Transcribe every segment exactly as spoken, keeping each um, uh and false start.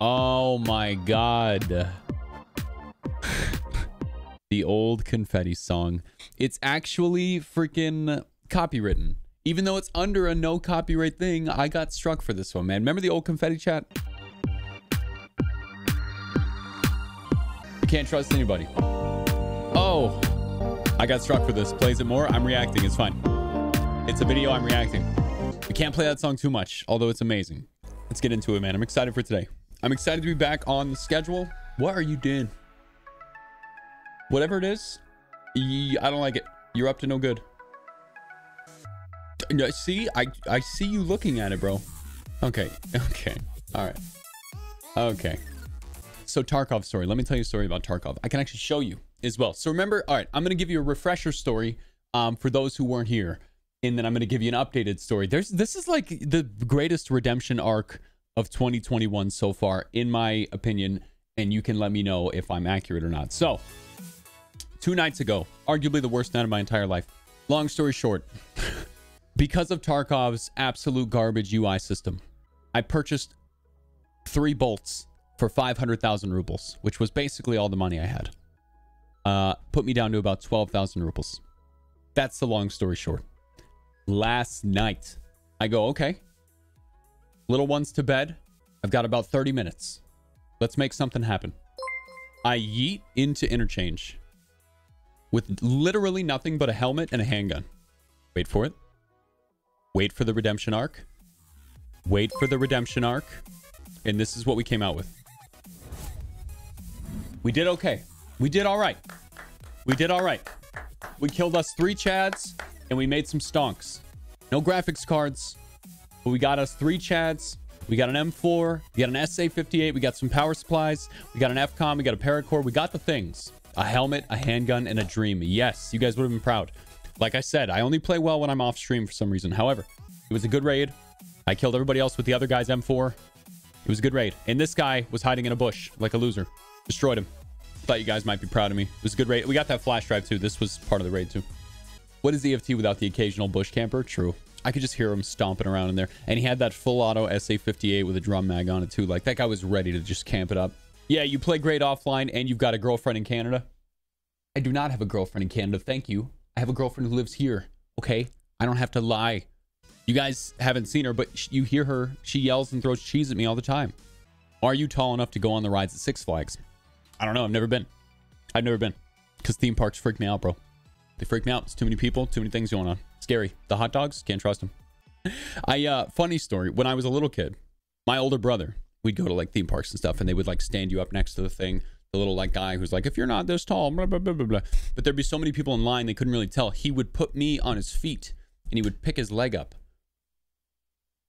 Oh my god. The old confetti song. It's actually freaking copywritten. Even though it's under a no copyright thing, I got struck for this one, man. Remember the old confetti chat? You can't trust anybody. Oh, I got struck for this. Plays it more. I'm reacting. It's fine. It's a video. I'm reacting. We can't play that song too much, although it's amazing. Let's get into it, man. I'm excited for today. I'm excited to be back on the schedule. What are you doing? Whatever it is, I don't like it. You're up to no good. See, I, I see you looking at it, bro. Okay. Okay. All right. Okay. So Tarkov story. Let me tell you a story about Tarkov. I can actually show you as well. So remember, all right, I'm going to give you a refresher story um, for those who weren't here. And then I'm going to give you an updated story. There's, this is like the greatest redemption arc of twenty twenty-one so far, in my opinion. And you can let me know if I'm accurate or not. So two nights ago, arguably the worst night of my entire life. Long story short, because of Tarkov's absolute garbage U I system, I purchased three bolts for five hundred thousand rubles, which was basically all the money I had. Uh, put me down to about twelve thousand rubles. That's the long story short. Last night, I go, okay, little ones to bed. I've got about thirty minutes. Let's make something happen. I yeet into Interchange with literally nothing but a helmet and a handgun. Wait for it. Wait for the redemption arc. Wait for the redemption arc. And this is what we came out with. We did okay. We did all right. We did all right. We killed us three chads and we made some stonks. No graphics cards, but we got us three chads. We got an M four. We got an S A fifty-eight. We got some power supplies. We got an F COM. We got a paracord. We got the things. A helmet, a handgun, and a dream. Yes, you guys would have been proud. Like I said, I only play well when I'm off stream for some reason. However, it was a good raid. I killed everybody else with the other guy's M four. It was a good raid. And this guy was hiding in a bush like a loser. Destroyed him. Thought you guys might be proud of me. It was a good raid. We got that flash drive too. This was part of the raid too. What is E F T without the occasional bush camper? True. I could just hear him stomping around in there. And he had that full auto S A fifty-eight with a drum mag on it too. Like that guy was ready to just camp it up. Yeah, you play great offline and you've got a girlfriend in Canada. I do not have a girlfriend in Canada. Thank you. I have a girlfriend who lives here, okay? I don't have to lie. You guys haven't seen her, but you hear her. She yells and throws cheese at me all the time. Are you tall enough to go on the rides at Six Flags? I don't know. I've never been. I've never been. Because theme parks freak me out, bro. They freak me out. It's too many people, too many things going on. Scary. The hot dogs, can't trust them. I, uh, funny story. When I was a little kid, my older brother, we'd go to like theme parks and stuff, and they would like stand you up next to the thing. The little like guy who's like, if you're not this tall, blah, blah, blah, blah, blah. But there'd be so many people in line, they couldn't really tell. He would put me on his feet and he would pick his leg up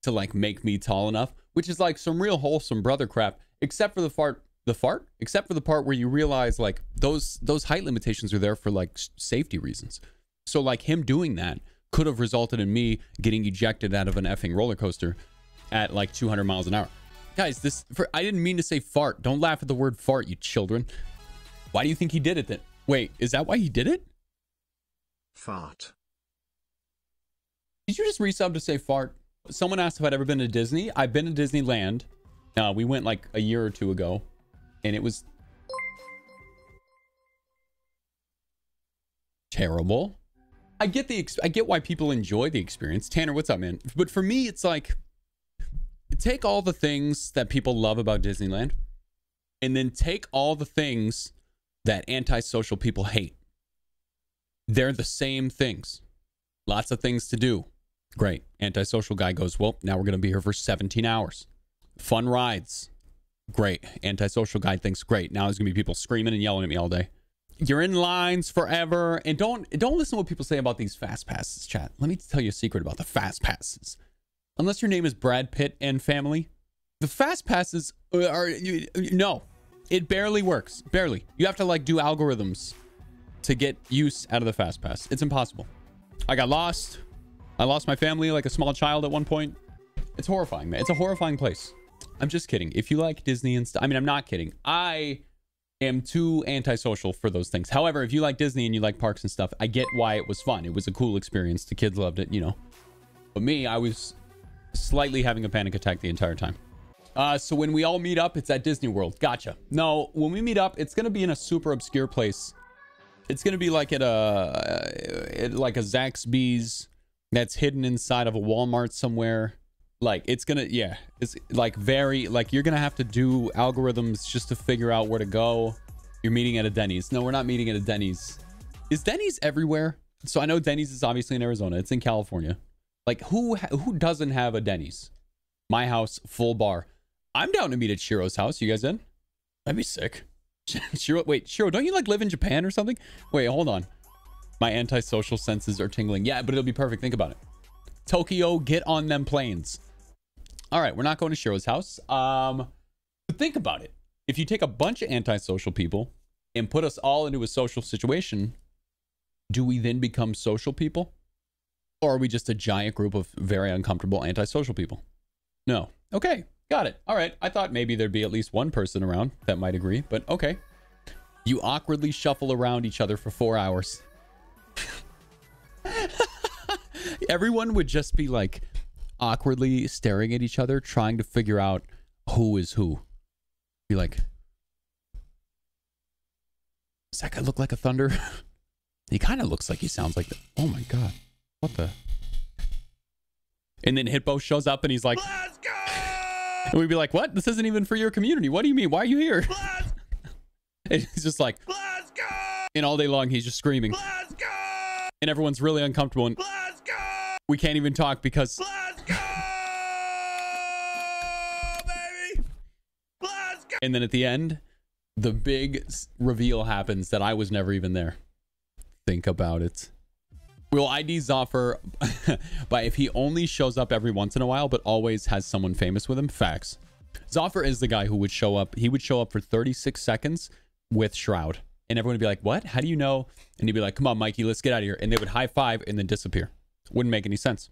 to like make me tall enough, which is like some real wholesome brother crap, except for the fart, the fart, except for the part where you realize like those, those height limitations are there for like safety reasons. So like him doing that could have resulted in me getting ejected out of an effing roller coaster at like two hundred miles an hour. Guys, this for, I didn't mean to say fart. Don't laugh at the word fart, you children. Why do you think he did it then? Wait, is that why he did it? Fart. Did you just resub to say fart? Someone asked if I'd ever been to Disney. I've been to Disneyland. Uh, we went like a year or two ago, and it was terrible. I get the ex I get why people enjoy the experience. Tanner, what's up, man? But for me, it's like, take all the things that people love about Disneyland and then take all the things that antisocial people hate. They're the same things. Lots of things to do. Great. Antisocial guy goes, well, now we're going to be here for seventeen hours. Fun rides. Great. Antisocial guy thinks, great. Now there's going to be people screaming and yelling at me all day. You're in lines forever. And don't, don't listen to what people say about these fast passes, chat. Let me tell you a secret about the fast passes. Unless your name is Brad Pitt and family, the fast passes are you, no, it barely works. Barely. You have to like do algorithms to get use out of the fast pass. It's impossible. I got lost. I lost my family like a small child at one point. It's horrifying, man. It's a horrifying place. I'm just kidding. If you like Disney and stuff, I mean, I'm not kidding. I am too antisocial for those things. However, if you like Disney and you like parks and stuff, I get why it was fun. It was a cool experience. The kids loved it, you know, but me, I was slightly having a panic attack the entire time. Uh, so when we all meet up, it's at Disney World. Gotcha. No, when we meet up, it's going to be in a super obscure place. It's going to be like at a, at like a Zaxby's that's hidden inside of a Walmart somewhere. Like it's going to, yeah, it's like very, like you're going to have to do algorithms just to figure out where to go. You're meeting at a Denny's. No, we're not meeting at a Denny's. Is Denny's everywhere? So I know Denny's is obviously in Arizona. It's in California. Like who, who doesn't have a Denny's? My house, full bar. I'm down to meet at Shiro's house. You guys in? That'd be sick. Shiro, wait, Shiro, don't you like live in Japan or something? Wait, hold on. My antisocial senses are tingling. Yeah, but it'll be perfect. Think about it. Tokyo, get on them planes. All right, we're not going to Shiro's house. Um, but think about it. If you take a bunch of antisocial people and put us all into a social situation, do we then become social people? Or are we just a giant group of very uncomfortable antisocial people? No. Okay. Got it. All right. I thought maybe there'd be at least one person around that might agree, but okay. You awkwardly shuffle around each other for four hours. Everyone would just be like awkwardly staring at each other, trying to figure out who is who. Be like, does that guy look like a thunder? He kind of looks like he sounds like that. Oh my God. What the? And then Hippo shows up and he's like, let's go! And we'd be like, what? This isn't even for your community. What do you mean? Why are you here? Let's... And he's just like, let's go! And all day long, he's just screaming. Let's go! And everyone's really uncomfortable. And let's go! We can't even talk because... Let's go, baby! Let's go! And then at the end, the big reveal happens that I was never even there. Think about it. Will I D Zoffer by if he only shows up every once in a while, but always has someone famous with him? Facts. Zoffer is the guy who would show up. He would show up for thirty-six seconds with Shroud. And everyone would be like, what? How do you know? And he'd be like, come on, Mikey, let's get out of here. And they would high five and then disappear. Wouldn't make any sense.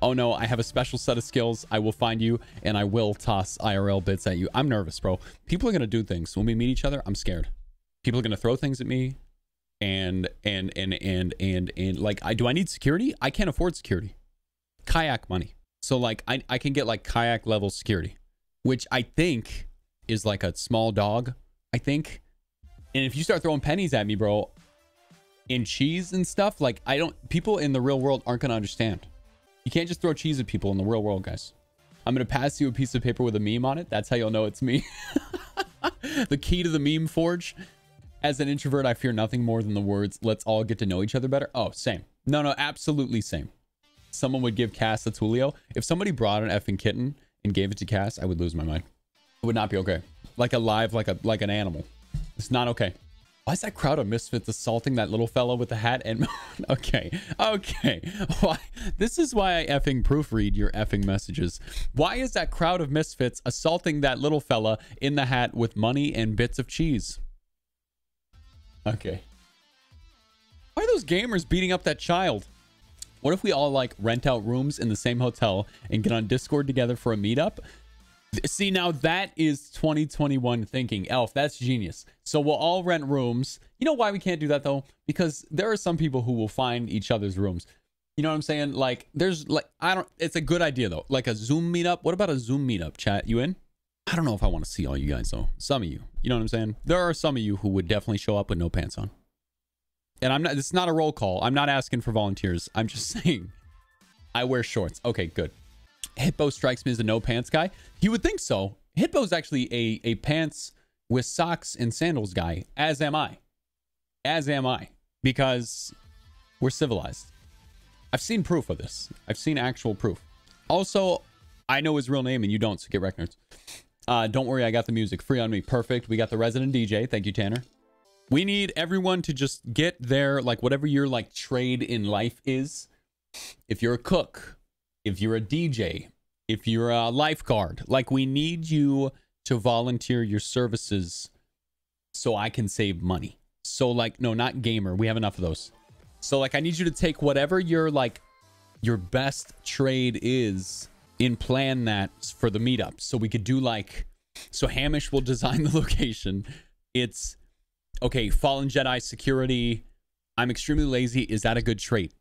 Oh no, I have a special set of skills. I will find you and I will toss I R L bits at you. I'm nervous, bro. People are going to do things. When we meet each other, I'm scared. People are going to throw things at me. And, and, and, and, and, and like, I, do I need security? I can't afford security. Kayak money. So like, I, I can get like kayak level security, which I think is like a small dog, I think. And if you start throwing pennies at me, bro, and cheese and stuff, like I don't, people in the real world aren't going to understand. You can't just throw cheese at people in the real world, guys. I'm going to pass you a piece of paper with a meme on it. That's how you'll know it's me. The key to the meme forge. As an introvert, I fear nothing more than the words, let's all get to know each other better. Oh, same. No, no, absolutely same. Someone would give Cass a Tulio. If somebody brought an effing kitten and gave it to Cass, I would lose my mind. It would not be okay. Like a live, like a like an animal. It's not okay. Why is that crowd of misfits assaulting that little fellow with the hat and... okay, okay. Why? This is why I effing proofread your effing messages. Why is that crowd of misfits assaulting that little fella in the hat with money and bits of cheese? Okay. Why are those gamers beating up that child? What if we all like rent out rooms in the same hotel and get on Discord together for a meetup? See, now that is twenty twenty-one thinking. Elf, that's genius. So we'll all rent rooms. You know why we can't do that though? Because there are some people who will find each other's rooms. You know what I'm saying? Like there's like, I don't, it's a good idea though. Like a Zoom meetup. What about a Zoom meetup, chat? You in? I don't know if I want to see all you guys though. Some of you, you know what I'm saying? There are some of you who would definitely show up with no pants on. And I'm not, it's not a roll call. I'm not asking for volunteers. I'm just saying I wear shorts. Okay, good. Hippo strikes me as a no pants guy. You would think so. Hippo's actually a, a pants with socks and sandals guy, as am I. As am I, because we're civilized. I've seen proof of this. I've seen actual proof. Also, I know his real name and you don't, so get rec nerds. Uh, don't worry, I got the music free on me. Perfect. We got the resident D J. Thank you, Tanner. We need everyone to just get their, like, whatever your, like, trade in life is. If you're a cook, if you're a D J, if you're a lifeguard, like, we need you to volunteer your services so I can save money. So, like, no, not gamer. We have enough of those. So, like, I need you to take whatever your, like, your best trade is and plan that for the meetup. So we could do like, so Hamish will design the location. It's okay. Fallen Jedi security. I'm extremely lazy. Is that a good trait?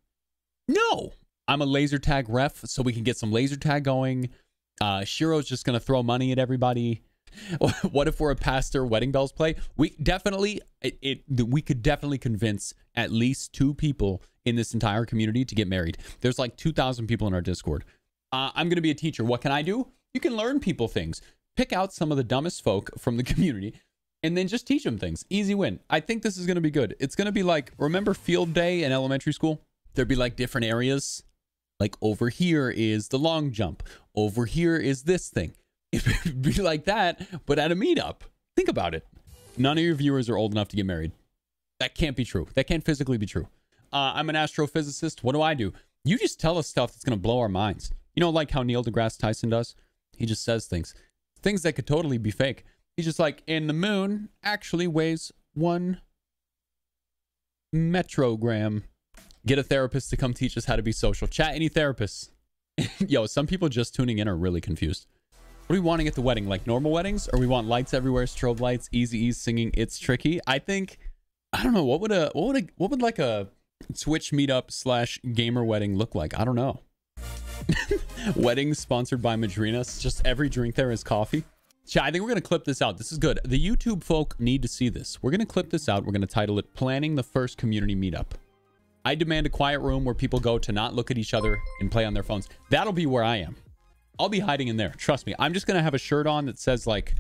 No, I'm a laser tag ref. So we can get some laser tag going. Uh, Shiro's just going to throw money at everybody. What if we're a pastor? Wedding bells play. We definitely, it, it, we could definitely convince at least two people in this entire community to get married. There's like two thousand people in our Discord. Uh, I'm going to be a teacher. What can I do? You can learn people things. Pick out some of the dumbest folk from the community and then just teach them things. Easy win. I think this is going to be good. It's going to be like, remember field day in elementary school? There'd be like different areas. Like over here is the long jump. Over here is this thing. It'd be like that, but at a meetup. Think about it. None of your viewers are old enough to get married. That can't be true. That can't physically be true. Uh, I'm an astrophysicist. What do I do? You just tell us stuff that's going to blow our minds. You know, like how Neil deGrasse Tyson does? He just says things. Things that could totally be fake. He's just like, and the moon actually weighs one metrogram. Get a therapist to come teach us how to be social. Chat, any therapists? Yo, some people just tuning in are really confused. What are we wanting at the wedding? Like normal weddings? Or we want lights everywhere, strobe lights, Easy E singing It's Tricky? I think, I don't know, what would a, what would a, what would like a Twitch meetup slash gamer wedding look like? I don't know. Weddings sponsored by Madrinas. Just every drink there is coffee. Chat, I think we're going to clip this out. This is good. The YouTube folk need to see this. We're going to clip this out. We're going to title it Planning the First Community Meetup. I demand a quiet room where people go to not look at each other and play on their phones. That'll be where I am. I'll be hiding in there. Trust me. I'm just going to have a shirt on that says like,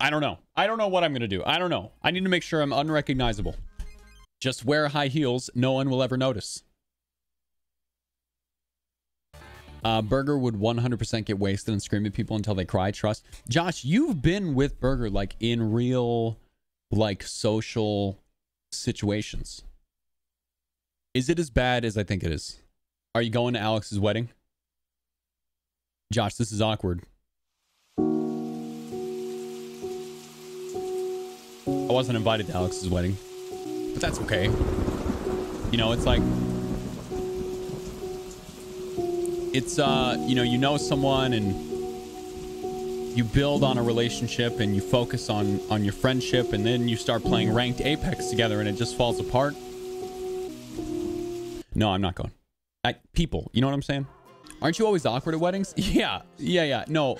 I don't know. I don't know what I'm going to do. I don't know. I need to make sure I'm unrecognizable. Just wear high heels. No one will ever notice. Uh, Burger would one hundred percent get wasted and scream at people until they cry. Trust. Josh, you've been with Burger like in real, like social situations. Is it as bad as I think it is? Are you going to Alex's wedding? Josh, this is awkward. I wasn't invited to Alex's wedding, but that's okay. You know, it's like, it's, uh, you know, you know someone and you build on a relationship and you focus on, on your friendship, and then you start playing ranked Apex together and it just falls apart. No, I'm not going. I, people, you know what I'm saying? Aren't you always awkward at weddings? Yeah, yeah, yeah. No,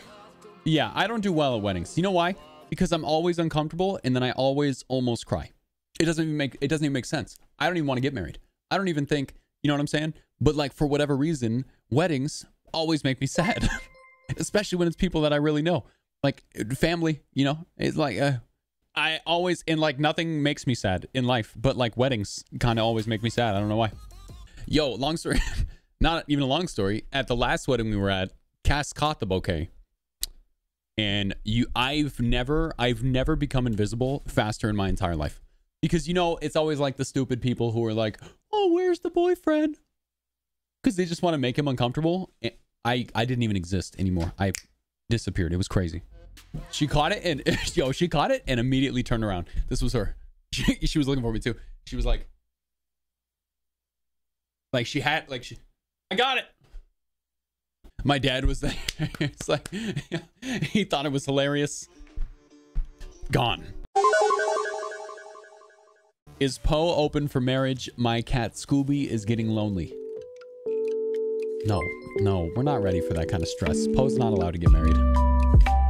yeah, I don't do well at weddings. You know why? Because I'm always uncomfortable, and then I always almost cry. It doesn't even make it doesn't even make sense. I don't even want to get married. I don't even think, you know what I'm saying? But like for whatever reason, weddings always make me sad, especially when it's people that I really know, like family. You know, it's like uh, I always and like nothing makes me sad in life, but like weddings kind of always make me sad. I don't know why. Yo, long story, not even a long story. At the last wedding we were at, Cass caught the bouquet. And you, I've never, I've never become invisible faster in my entire life. Because, you know, it's always like the stupid people who are like, oh, where's the boyfriend? Because they just want to make him uncomfortable. And I, I didn't even exist anymore. I disappeared. It was crazy. She caught it and, yo, she caught it and immediately turned around. This was her. She, she was looking for me too. She was like, Like she had, like she, I got it. My dad was there. It's like, he thought it was hilarious. Gone. Is Poe open for marriage? My cat Scooby is getting lonely. No, no, we're not ready for that kind of stress. Poe's not allowed to get married.